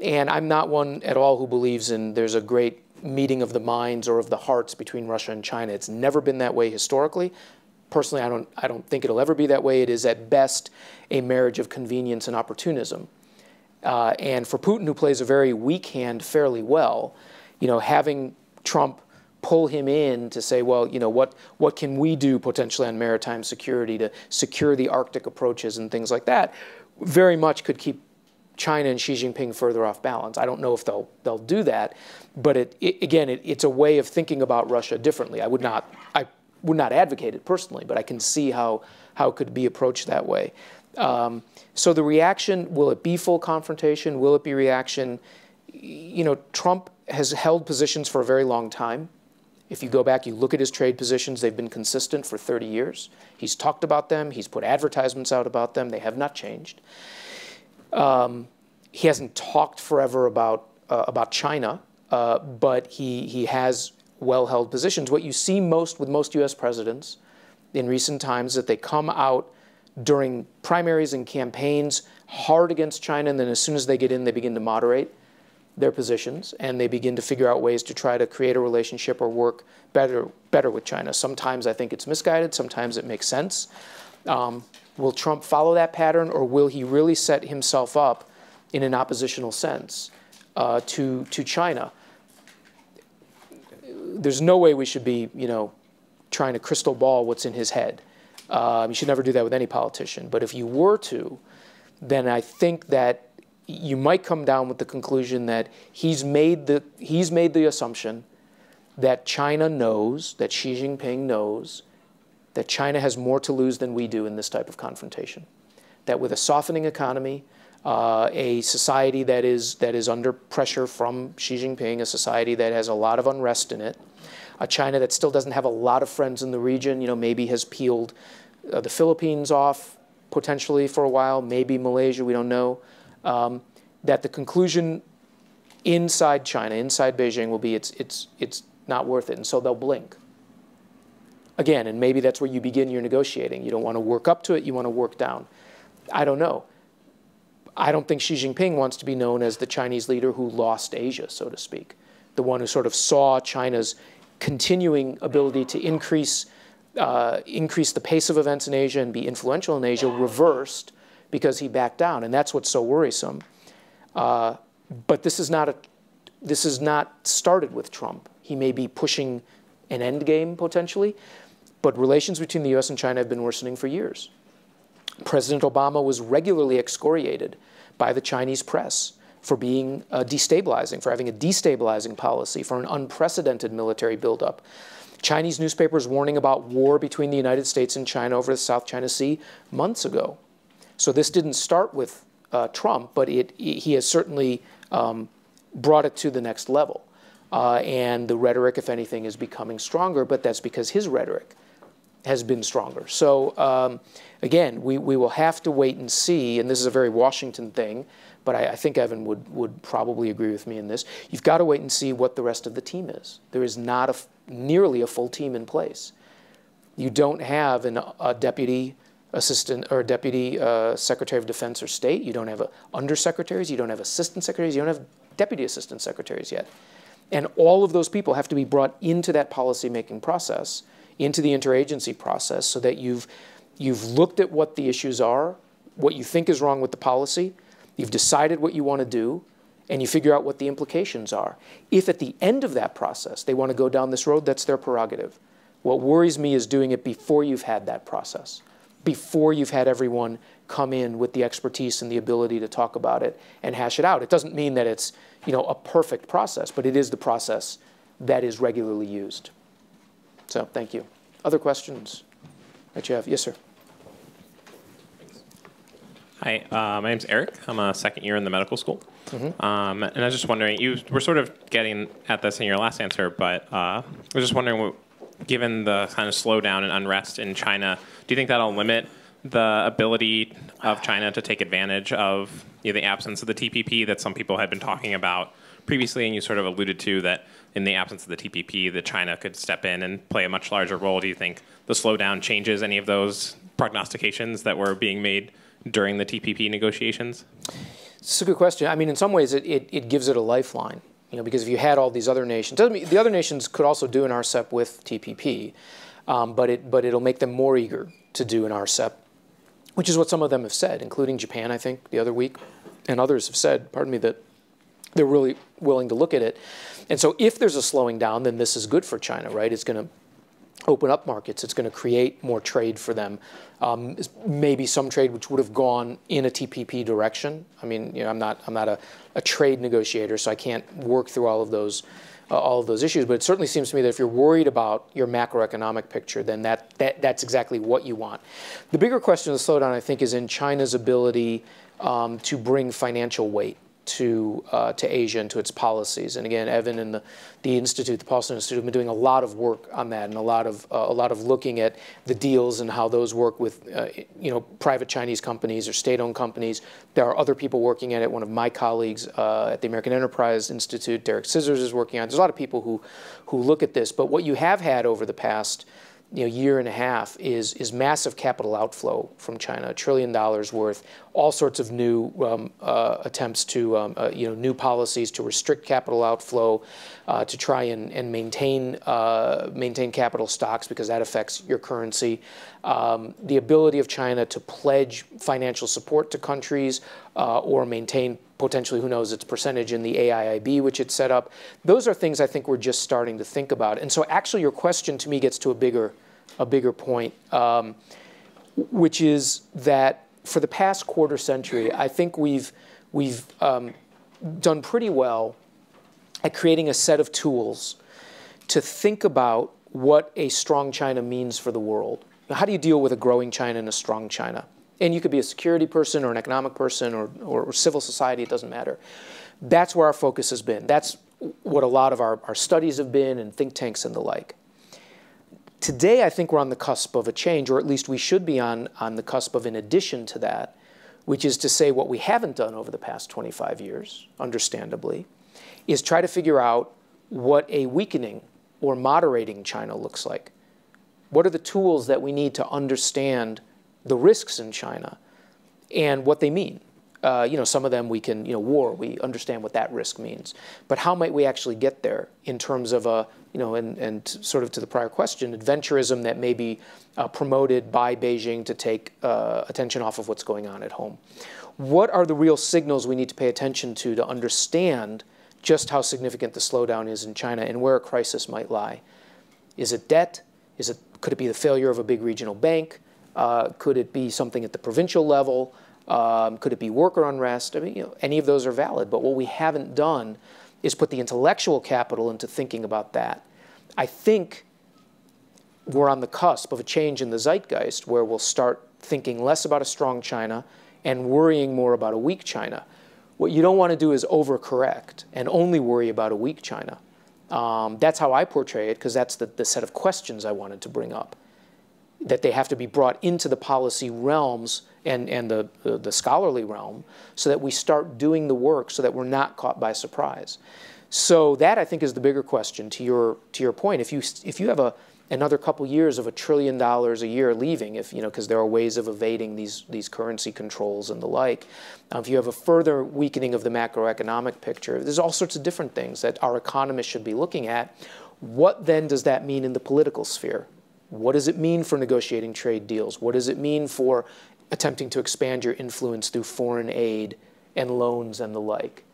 And I'm not one at all who believes in there's a great meeting of the minds or of the hearts between Russia and China. It's never been that way historically. Personally, I don't think it'll ever be that way. It is at best a marriage of convenience and opportunism. And for Putin, who plays a very weak hand fairly well, having Trump pull him in to say, well, what can we do potentially on maritime security to secure the Arctic approaches and things like that, very much could keep China and Xi Jinping further off balance. I don't know if they'll do that, but it's a way of thinking about Russia differently. I would not advocate it personally, but I can see how it could be approached that way. So the reaction, will it be full confrontation? Will it be reaction? You know, Trump has held positions for a very long time. If you go back, you look at his trade positions, they've been consistent for 30 years. He's talked about them. He's put advertisements out about them. They have not changed. He hasn't talked forever about China, but he has well-held positions. What you see most with most US presidents in recent times is that they come out during primaries and campaigns hard against China, and then as soon as they get in, they begin to moderate their positions, and they begin to figure out ways to try to create a relationship or work better with China. Sometimes I think it's misguided, sometimes it makes sense. Will Trump follow that pattern, or will he really set himself up in an oppositional sense to China? There's no way we should be, you know, trying to crystal ball what's in his head. You should never do that with any politician. But if you were to, then I think that you might come down with the conclusion that he's made the assumption that China knows, that Xi Jinping knows, that China has more to lose than we do in this type of confrontation. That with a softening economy, a society that is under pressure from Xi Jinping, a society that has a lot of unrest in it, a China that still doesn't have a lot of friends in the region, you know, maybe has peeled the Philippines off potentially for a while, maybe Malaysia, we don't know. That the conclusion inside China, inside Beijing, will be it's not worth it, and so they'll blink. Again, and maybe that's where you begin your negotiating. You don't want to work up to it, you want to work down. I don't know. I don't think Xi Jinping wants to be known as the Chinese leader who lost Asia, so to speak, the one who sort of saw China's continuing ability to increase the pace of events in Asia and be influential in Asia reversed because he backed down, and that's what's so worrisome. But this is not started with Trump. He may be pushing an end game potentially, but relations between the U.S. and China have been worsening for years. President Obama was regularly excoriated by the Chinese press for being destabilizing, for having a destabilizing policy, for an unprecedented military buildup. Chinese newspapers warning about war between the United States and China over the South China Sea months ago. So this didn't start with Trump, but he has certainly brought it to the next level. And the rhetoric, if anything, is becoming stronger, but that's because his rhetoric has been stronger. So again, we will have to wait and see, and this is a very Washington thing, but I think Evan would probably agree with me in this. You've got to wait and see what the rest of the team is. There is not nearly a full team in place. You don't have a deputy assistant or deputy secretary of defense or state. You don't have undersecretaries. You don't have assistant secretaries. You don't have deputy assistant secretaries yet. And all of those people have to be brought into that policymaking process, into the interagency process, so that you've looked at what the issues are, what you think is wrong with the policy, you've decided what you want to do, and you figure out what the implications are. If at the end of that process they want to go down this road, that's their prerogative. What worries me is doing it before you've had that process, before you've had everyone come in with the expertise and the ability to talk about it and hash it out. It doesn't mean that it's, you know, a perfect process, but it is the process that is regularly used. So thank you. Other questions that you have? Yes, sir. Hi, my name's Eric. I'm a second year in the medical school. Mm-hmm. And I was just wondering, you were sort of getting at this in your last answer, but I was just wondering what, given the kind of slowdown and unrest in China, do you think that'll limit the ability of China to take advantage of, you know, the absence of the TPP that some people had been talking about previously? And you sort of alluded to that in the absence of the TPP, that China could step in and play a much larger role. Do you think the slowdown changes any of those prognostications that were being made during the TPP negotiations? It's a good question. I mean, in some ways, it gives it a lifeline. You know, because if you had all these other nations, doesn't mean the other nations could also do an RCEP with TPP, but it'll make them more eager to do an RCEP, which is what some of them have said, including Japan, I think, the other week, and others have said, pardon me, that they're really willing to look at it. And so if there's a slowing down, then this is good for China, right? It's going to open up markets. It's going to create more trade for them, maybe some trade which would have gone in a TPP direction. I mean, you know, I'm not a trade negotiator, so I can't work through all of those all of those issues. But it certainly seems to me that if you're worried about your macroeconomic picture, then that's exactly what you want. The bigger question of the slowdown, I think, is in China's ability to bring financial weight to Asia and to its policies. And again, Evan and the Institute, the Paulson Institute, have been doing a lot of work on that, and a lot of looking at the deals and how those work with private Chinese companies or state-owned companies. There are other people working at it. One of my colleagues at the American Enterprise Institute, Derek Scissors, is working on it. There's a lot of people who look at this. But what you have had over the past year and a half is massive capital outflow from China, $1 trillion worth, all sorts of new attempts to new policies to restrict capital outflow, to try and maintain capital stocks, because that affects your currency. The ability of China to pledge financial support to countries or maintain potentially, who knows, its percentage in the AIIB, which it set up. Those are things I think we're just starting to think about. And so actually your question to me gets to a bigger point, which is that for the past quarter century, I think we've done pretty well at creating a set of tools to think about what a strong China means for the world. Now, how do you deal with a growing China and a strong China? And you could be a security person or an economic person or civil society, it doesn't matter. That's where our focus has been. That's what a lot of our studies have been, and think tanks and the like. Today, I think we're on the cusp of a change, or at least we should be on the cusp of an addition to that, which is to say what we haven't done over the past 25 years, understandably, is try to figure out what a weakening or moderating China looks like. What are the tools that we need to understand the risks in China and what they mean? Some of them we can, war, we understand what that risk means. But how might we actually get there in terms of and sort of to the prior question, adventurism that may be promoted by Beijing to take attention off of what's going on at home? What are the real signals we need to pay attention to understand just how significant the slowdown is in China and where a crisis might lie? Is it debt? Could it be the failure of a big regional bank? Could it be something at the provincial level? Could it be worker unrest? I mean, any of those are valid. But what we haven't done is put the intellectual capital into thinking about that. I think we're on the cusp of a change in the zeitgeist where we'll start thinking less about a strong China and worrying more about a weak China. What you don't want to do is overcorrect and only worry about a weak China. That's how I portray it, because that's the set of questions I wanted to bring up, that they have to be brought into the policy realms and the scholarly realm so that we start doing the work so that we're not caught by surprise. So that, I think, is the bigger question to your point. If you have another couple years of $1 trillion a year leaving, because there are ways of evading these currency controls and the like, if you have a further weakening of the macroeconomic picture, there's all sorts of different things that our economists should be looking at. What then does that mean in the political sphere? What does it mean for negotiating trade deals? What does it mean for attempting to expand your influence through foreign aid and loans and the like?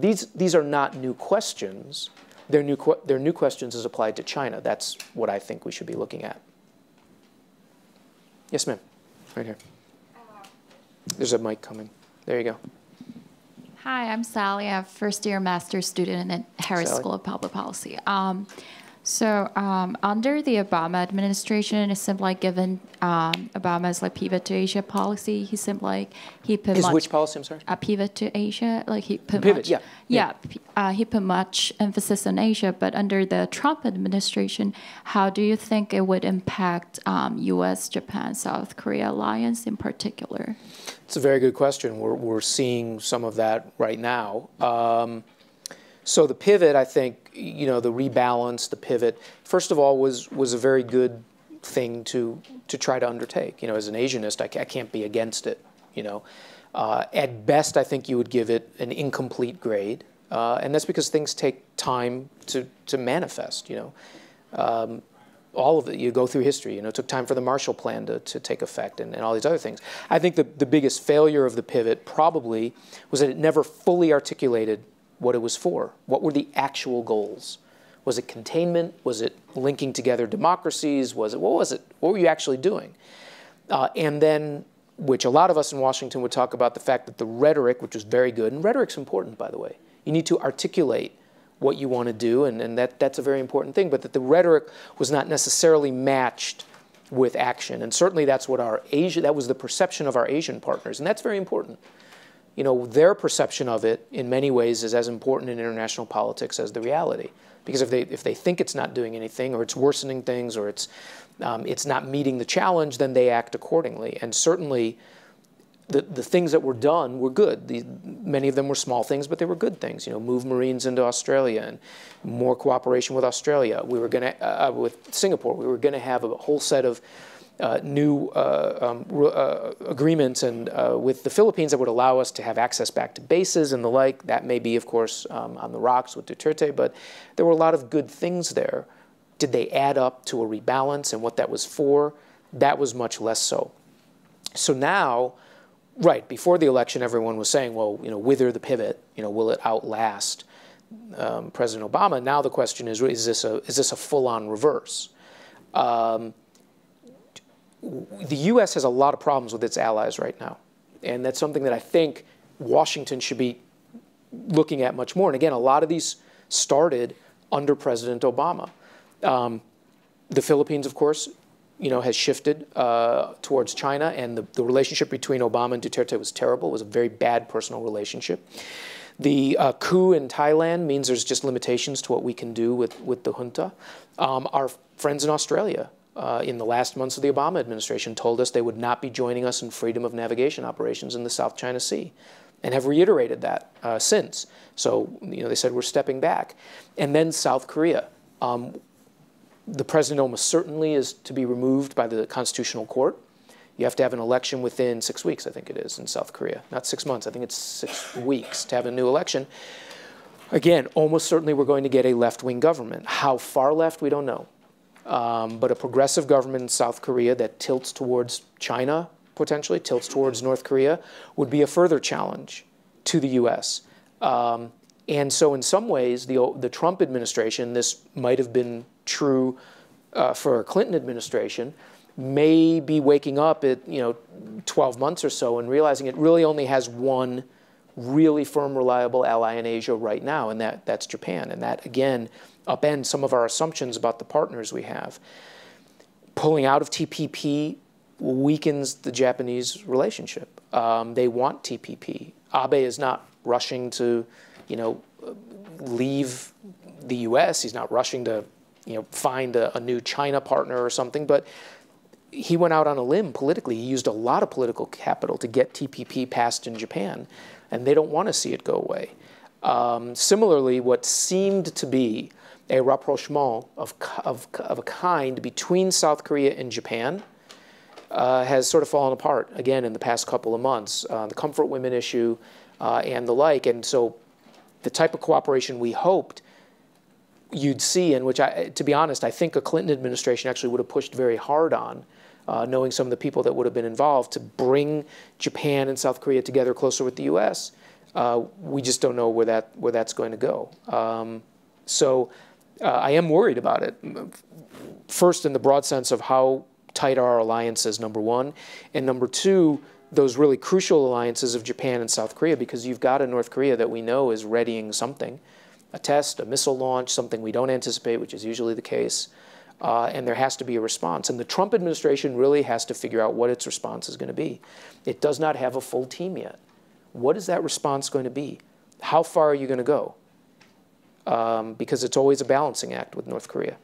These are not new questions. They're new questions as applied to China. That's what I think we should be looking at. Yes, ma'am. Right here. There's a mic coming. There you go. Hi, I'm Sally. I'm a first-year master's student at Harris School of Public Policy. So under the Obama administration, it seemed like given Obama's pivot to Asia policy, he seemed like he put much. His which policy? I'm sorry. A pivot to Asia, he put much emphasis on Asia. But under the Trump administration, how do you think it would impact U.S., Japan, South Korea alliance in particular? It's a very good question. We're seeing some of that right now. So the pivot, I think, the rebalance, the pivot, first of all, was a very good thing to try to undertake. As an Asianist, I can't be against it. At best, I think you would give it an incomplete grade, and that's because things take time to manifest. All of it, you go through history. It took time for the Marshall Plan to take effect and all these other things. I think the biggest failure of the pivot probably was that it never fully articulated what it was for. What were the actual goals? Was it containment? Was it linking together democracies? What was it? What were you actually doing? And then, which a lot of us in Washington would talk about, the fact that the rhetoric, which was very good, and rhetoric's important, by the way. You need to articulate what you want to do, and that's a very important thing, but that the rhetoric was not necessarily matched with action. And certainly that's what our that was the perception of our Asian partners, and that's very important. You know, their perception of it in many ways is as important in international politics as the reality, because if they think it's not doing anything, or it's worsening things, or it's not meeting the challenge, then they act accordingly. And certainly the things that were done were good. Many of them were small things, but they were good things. You know, move Marines into Australia and more cooperation with Australia. We were going to with Singapore. We were going to have a whole set of new agreements and with the Philippines that would allow us to have access back to bases and the like. That may be, of course, on the rocks with Duterte, but there were a lot of good things there. Did they add up to a rebalance and what that was for? That was much less so. So now, right, before the election, everyone was saying, well, you know, whither the pivot? You know, will it outlast President Obama? Now the question is this a full-on reverse? The U.S. has a lot of problems with its allies right now, and that's something that I think Washington should be looking at much more. And again, a lot of these started under President Obama. The Philippines, of course, you know, has shifted towards China, and the relationship between Obama and Duterte was terrible. It was a very bad personal relationship. The coup in Thailand means there's just limitations to what we can do with the junta. Our friends in Australia, in the last months of the Obama administration, told us they would not be joining us in freedom of navigation operations in the South China Sea, and have reiterated that since. So, you know, they said we're stepping back. And then South Korea. The president almost certainly is to be removed by the Constitutional Court. You have to have an election within 6 weeks, I think it is, in South Korea. Not 6 months, I think it's 6 weeks to have a new election. Again, almost certainly we're going to get a left-wing government. How far left, we don't know. But a progressive government in South Korea that tilts towards China, potentially, tilts towards North Korea, would be a further challenge to the U.S. And so in some ways, the Trump administration, this might have been true for a Clinton administration, may be waking up at, you know, 12 months or so and realizing it really only has one really firm, reliable ally in Asia right now, and that's Japan. And that, again, upends some of our assumptions about the partners we have. Pulling out of TPP weakens the Japanese relationship. They want TPP. Abe is not rushing to, you know, leave the U.S. He's not rushing to, you know, find a new China partner or something, but he went out on a limb politically. He used a lot of political capital to get TPP passed in Japan, and they don't want to see it go away. Similarly, what seemed to be a rapprochement of a kind between South Korea and Japan has sort of fallen apart, again, in the past couple of months, the comfort women issue and the like. And so the type of cooperation we hoped you'd see, and which, to be honest, I think a Clinton administration actually would have pushed very hard on, knowing some of the people that would have been involved, to bring Japan and South Korea together closer with the U.S. We just don't know where that's going to go. So I am worried about it, first in the broad sense of how tight are our alliances, number one, and number two, those really crucial alliances of Japan and South Korea, because you've got a North Korea that we know is readying something, a test, a missile launch, something we don't anticipate, which is usually the case, and there has to be a response. And the Trump administration really has to figure out what its response is going to be. It does not have a full team yet. What is that response going to be? How far are you going to go? Because it's always a balancing act with North Korea.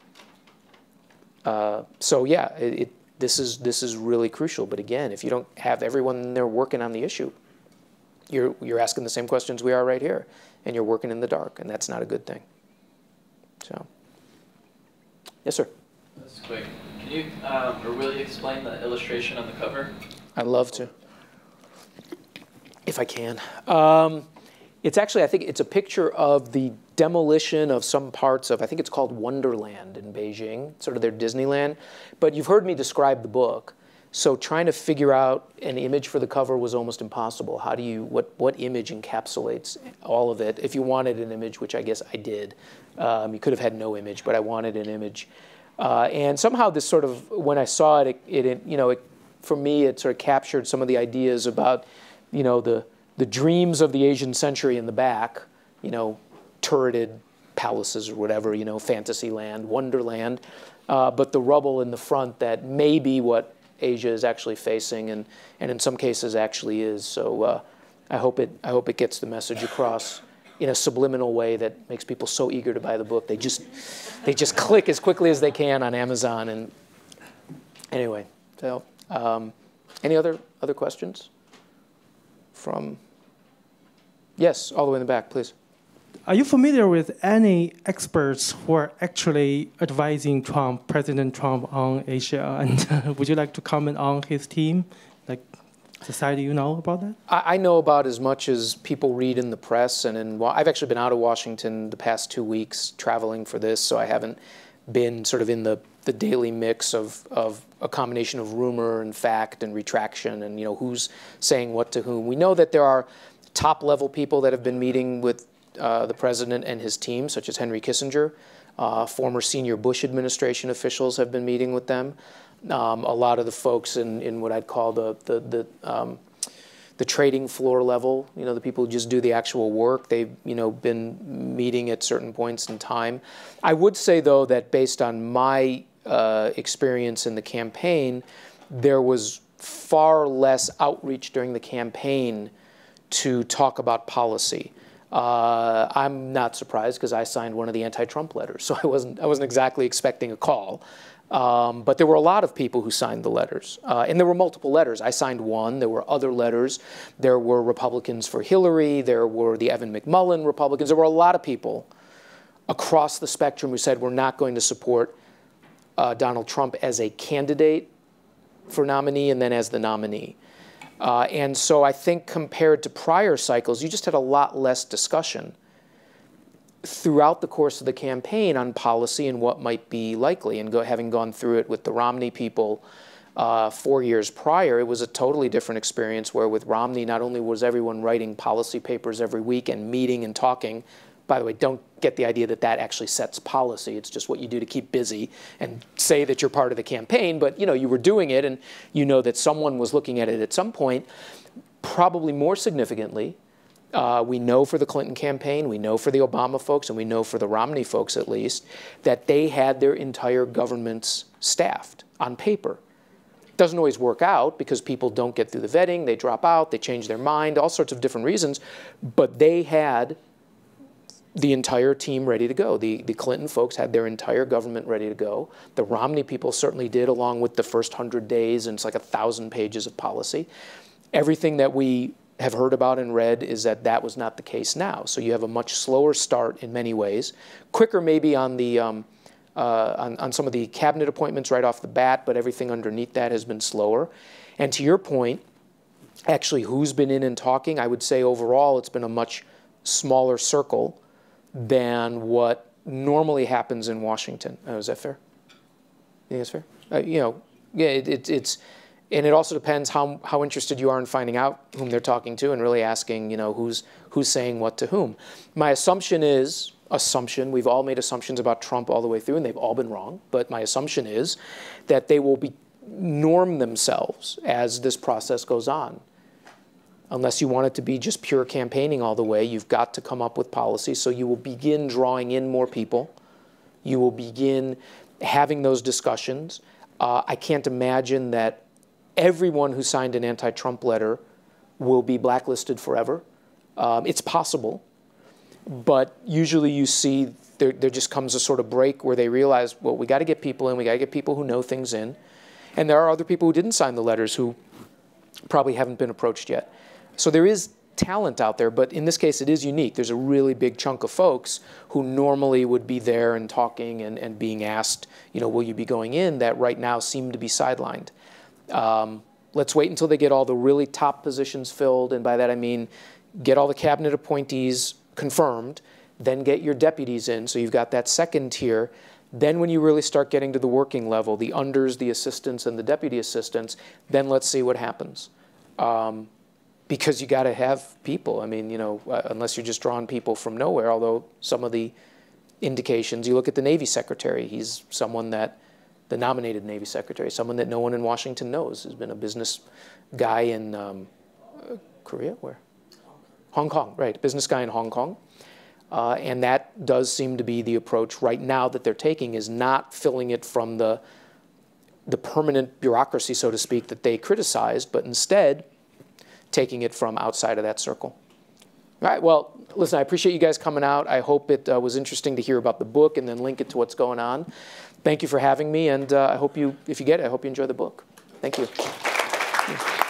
So yeah, this is really crucial. But again, if you don't have everyone there working on the issue, you're asking the same questions we are right here, and you're working in the dark, and that's not a good thing. So, yes, sir? That's quick. Can you or will you explain the illustration on the cover? I'd love to, if I can. It's actually, I think it's a picture of the demolition of some parts of, I think it's called Wonderland in Beijing, sort of their Disneyland. But you've heard me describe the book. So trying to figure out an image for the cover was almost impossible. How do you, what image encapsulates all of it? If you wanted an image, which I guess I did, you could have had no image, but I wanted an image. And somehow this sort of, when I saw it, you know, for me, it sort of captured some of the ideas about, you know, the dreams of the Asian century in the back, you know, turreted, palaces or whatever, you know, Fantasyland, Wonderland, but the rubble in the front that may be what Asia is actually facing, and in some cases actually is. So I hope it gets the message across in a subliminal way that makes people so eager to buy the book. They just click as quickly as they can on Amazon. And anyway, so any other questions from? Yes, all the way in the back, please. Are you familiar with any experts who are actually advising Trump, President Trump, on Asia? And would you like to comment on his team, like society you know about that? I know about as much as people read in the press. And I've actually been out of Washington the past 2 weeks traveling for this, so I haven't been sort of in the daily mix of a combination of rumor and fact and retraction and, you know, who's saying what to whom. We know that there are top-level people that have been meeting with the president and his team, such as Henry Kissinger. Former senior Bush administration officials have been meeting with them. A lot of the folks in what I'd call the trading floor level, you know, the people who just do the actual work, they've, you know, been meeting at certain points in time. I would say, though, that based on my experience in the campaign, there was far less outreach during the campaign to talk about policy. I'm not surprised because I signed one of the anti-Trump letters, so I wasn't exactly expecting a call. But there were a lot of people who signed the letters, and there were multiple letters. I signed one. There were other letters. There were Republicans for Hillary. There were the Evan McMullin Republicans. There were a lot of people across the spectrum who said we're not going to support Donald Trump as a candidate for nominee and then as the nominee. And so I think compared to prior cycles, you just had a lot less discussion throughout the course of the campaign on policy and what might be likely. And having gone through it with the Romney people 4 years prior, it was a totally different experience where with Romney, not only was everyone writing policy papers every week and meeting and talking. By the way, don't get the idea that actually sets policy. It's just what you do to keep busy and say that you're part of the campaign. But, you know, you were doing it, and you know that someone was looking at it at some point, probably more significantly. We know for the Clinton campaign, we know for the Obama folks, and we know for the Romney folks at least, that they had their entire governments staffed on paper. It doesn't always work out because people don't get through the vetting, they drop out, they change their mind, all sorts of different reasons. But they had the entire team ready to go. The Clinton folks had their entire government ready to go. The Romney people certainly did, along with the first 100 days, and it's like 1,000 pages of policy. Everything that we have heard about and read is that that was not the case now. So you have a much slower start in many ways, quicker maybe on the on some of the cabinet appointments right off the bat, but everything underneath that has been slower. And to your point, actually, who's been in and talking? I would say overall it's been a much smaller circle than what normally happens in Washington. Oh, is that fair? You think that's fair? You know, yeah, it's. And it also depends how interested you are in finding out whom they're talking to and really asking, you know, who's saying what to whom. My assumption is, we've all made assumptions about Trump all the way through, and they've all been wrong, but my assumption is that they will norm themselves as this process goes on. Unless you want it to be just pure campaigning all the way, you've got to come up with policy. So you will begin drawing in more people. You will begin having those discussions. I can't imagine that everyone who signed an anti-Trump letter will be blacklisted forever. It's possible. But usually you see there just comes a sort of break where they realize, well, we got to get people in. We got to get people who know things in. And there are other people who didn't sign the letters who probably haven't been approached yet. So there is talent out there. But in this case, it is unique. There's a really big chunk of folks who normally would be there and talking and being asked, you know, will you be going in, that right now seem to be sidelined. Let's wait until they get all the really top positions filled, and by that I mean get all the cabinet appointees confirmed, then get your deputies in, so you've got that second tier. Then when you really start getting to the working level, the unders, the assistants, and the deputy assistants, then let's see what happens. Because you got to have people. I mean, you know, unless you're just drawing people from nowhere, although some of the indications, you look at the Navy Secretary, he's someone that the nominated Navy Secretary, someone that no one in Washington knows, has been a business guy in Korea, where? Hong Kong, right, business guy in Hong Kong. And that does seem to be the approach right now that they're taking, is not filling it from the permanent bureaucracy, so to speak, that they criticized, but instead taking it from outside of that circle. All right, well, listen, I appreciate you guys coming out. I hope it was interesting to hear about the book and then link it to what's going on. Thank you for having me, and I hope you, if you get it, I hope you enjoy the book. Thank you.